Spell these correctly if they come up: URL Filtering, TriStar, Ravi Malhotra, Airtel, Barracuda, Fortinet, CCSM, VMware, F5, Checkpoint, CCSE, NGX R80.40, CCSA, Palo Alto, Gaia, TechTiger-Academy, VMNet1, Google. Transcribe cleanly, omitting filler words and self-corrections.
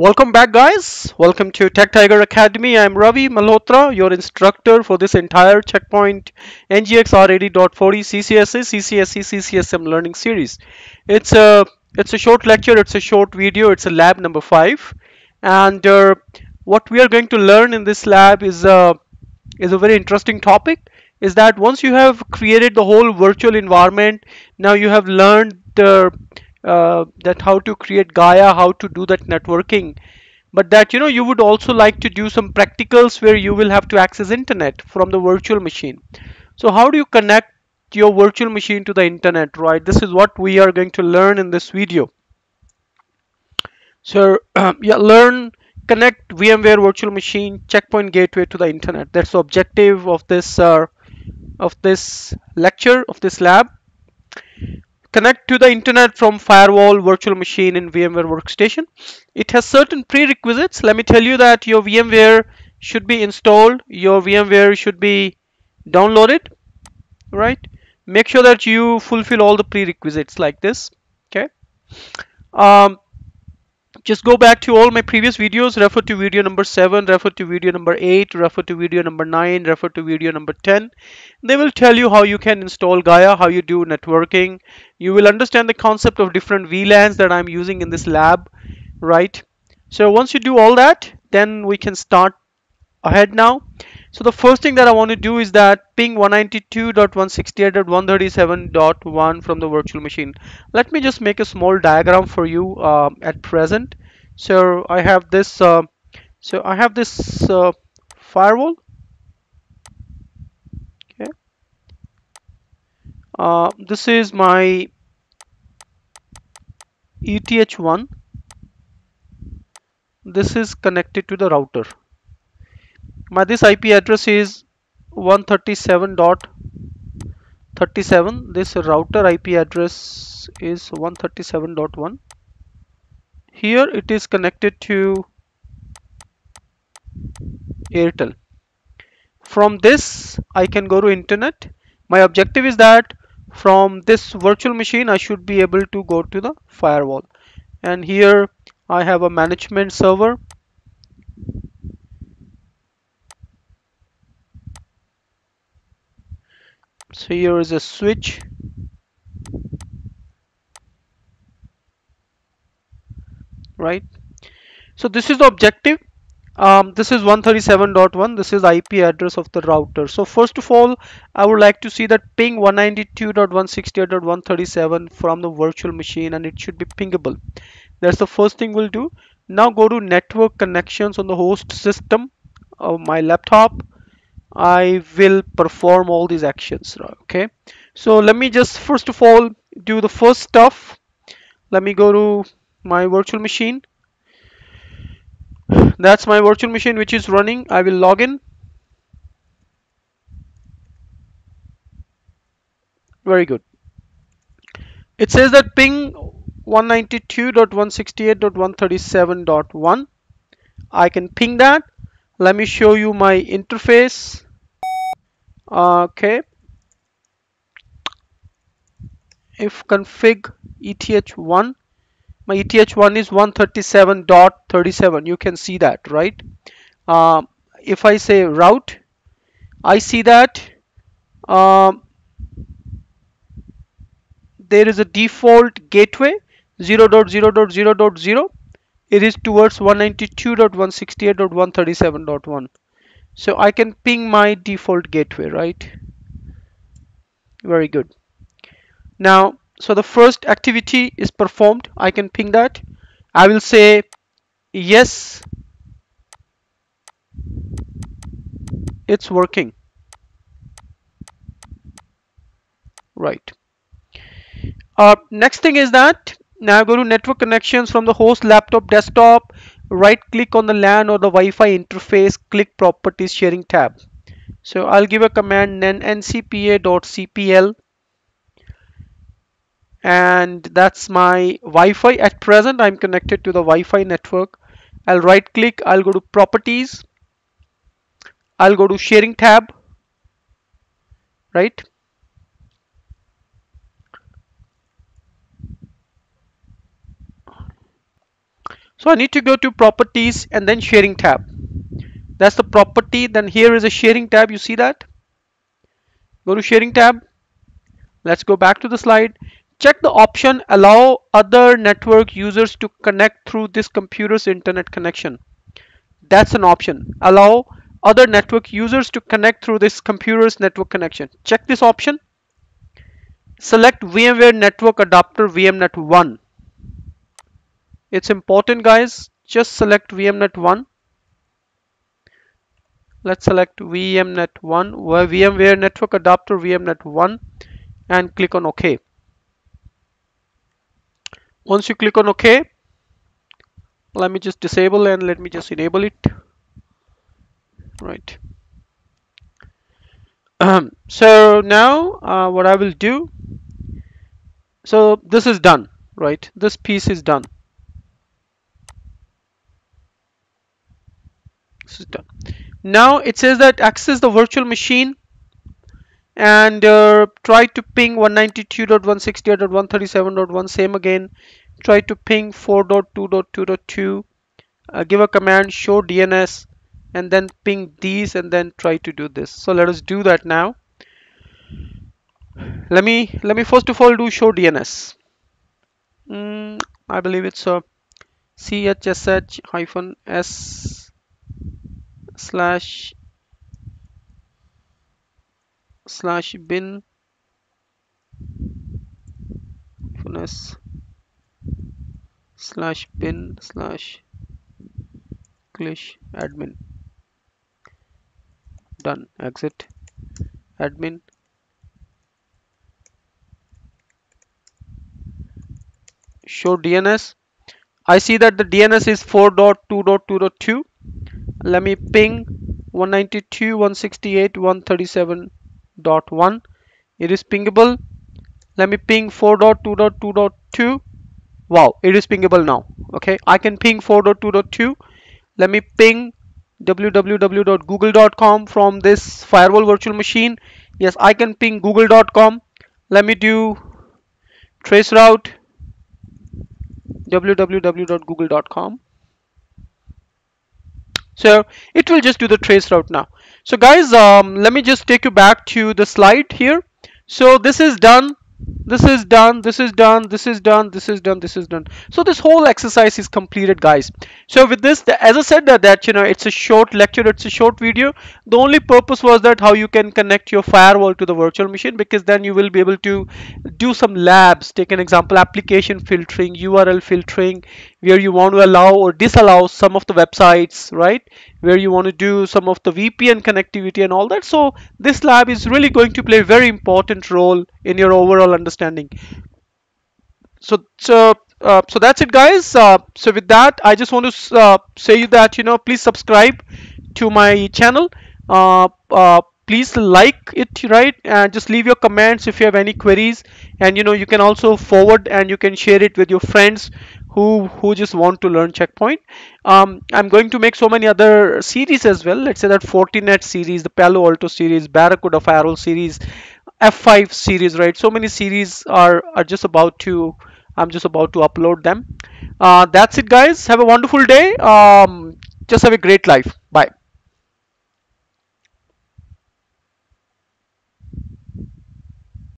Welcome back, guys. Welcome to Tech Tiger Academy. I'm Ravi Malhotra, your instructor for this entire Checkpoint NGX R80.40 CCSA, CCSE, CCSM learning series. It's a short lecture, it's a short video, it's a lab number 5. And what we are going to learn in this lab is a very interesting topic, is that once you have created the whole virtual environment, now you have learned that how to create Gaia, how to do that networking, but that you would also like to do some practicals where you will have to access internet from the virtual machine. So how do you connect your virtual machine to the internet, right? This is what we are going to learn in this video. So yeah, learn connect VMware virtual machine Checkpoint gateway to the internet. That's the objective of this lecture, of this lab. Connect to the internet from firewall virtual machine in VMware workstation. It has certain prerequisites. Let me tell you that your VMware should be installed, your VMware should be downloaded, right? Make sure that you fulfill all the prerequisites like this, okay? Just go back to all my previous videos, refer to video number 7, refer to video number 8, refer to video number 9, refer to video number 10. They will tell you how you can install Gaia, how you do networking. You will understand the concept of different VLANs that I'm using in this lab, right? So once you do all that, then we can start ahead now. So the first thing that I want to do is that ping 192.168.137.1 from the virtual machine. Let me just make a small diagram for you at present. So I have this firewall, okay. This is my ETH1. This is connected to the router. This IP address is 137.37. This router IP address is 137.1. Here it is connected to Airtel. From this I can go to internet. My objective is that from this virtual machine I should be able to go to the firewall. And here I have a management server. So here is a switch. Right. So this is the objective. This is 137.1. This is IP address of the router. So first of all, I would like to see that ping 192.168.137 from the virtual machine, and it should be pingable. That's the first thing we'll do. Now go to network connections on the host system of my laptop. I will perform all these actions, okay? So let me just first of all do the first stuff. Let me go to my virtual machine. That's my virtual machine which is running. I will log in. Very good. It says that ping 192.168.137.1. I can ping that. Let me show you my interface. Okay. If config ETH1, my ETH1 is 137.37. You can see that, right? If I say route, I see that there is a default gateway 0.0.0.0. It is towards 192.168.137.1. So I can ping my default gateway, right? Very good. Now, so the first activity is performed. I can ping that. I will say yes. It's working. Right. Next thing is that now go to network connections from the host laptop desktop, right click on the LAN or the Wi-Fi interface, click properties sharing tab. So I'll give a command ncpa.cpl, and that's my Wi-Fi. At present I'm connected to the Wi-Fi network. I'll right click, I'll go to properties, I'll go to sharing tab, right? So I need to go to properties and then sharing tab. That's the property. Then here is a sharing tab. You see that? Go to sharing tab. Let's go back to the slide. Check the option allow other network users to connect through this computer's internet connection. That's an option. Allow other network users to connect through this computer's network connection. Check this option. Select VMware network adapter VMNet1. It's important, guys. Just select VMNet1. Let's select VMNet1, VMware network adapter VMNet1, and click on OK. Once you click on OK, let me just disable and let me just enable it. Right. So now what I will do, so this is done, right? This piece is done. This is done. Now it says that access the virtual machine and try to ping 192.168.137.1, same again. Try to ping 4.2.2.2, give a command show DNS and then ping these and then try to do this. So let us do that now. Let me first of all do show DNS. I believe it's a chsh -bin/bin/clish admin. Done. Exit admin. Show DNS. I see that the DNS is 4.2.2.2. Let me ping 192.168.137.1. It is pingable. Let me ping 4.2.2.2. Wow, it is pingable now. Okay, I can ping 4.2.2. Let me ping www.google.com from this firewall virtual machine. Yes, I can ping google.com. Let me do traceroute www.google.com. So it will just do the traceroute now. So guys, let me just take you back to the slide here. So this is done. This is done, this is done, this is done, this is done, this is done. So this whole exercise is completed, guys. So with this, as I said that you know, it's a short lecture, it's a short video. The only purpose was that how you can connect your firewall to the virtual machine, because then you will be able to do some labs. Take an example, application filtering, URL filtering, where you want to allow or disallow some of the websites, right? Where you want to do some of the VPN connectivity and all that. So this lab is really going to play a very important role in your overall understanding. So that's it, guys. So with that, I just want to say that, you know, please subscribe to my channel. Please like it, right? And just leave your comments if you have any queries. And you know, you can also forward and you can share it with your friends who just want to learn Checkpoint. I'm going to make so many other series as well. Let's say that Fortinet series, the Palo Alto series, Barracuda firewall series, F5 series, right? So many series are just about to, I'm just about to upload them. That's it, guys. Have a wonderful day. Just have a great life.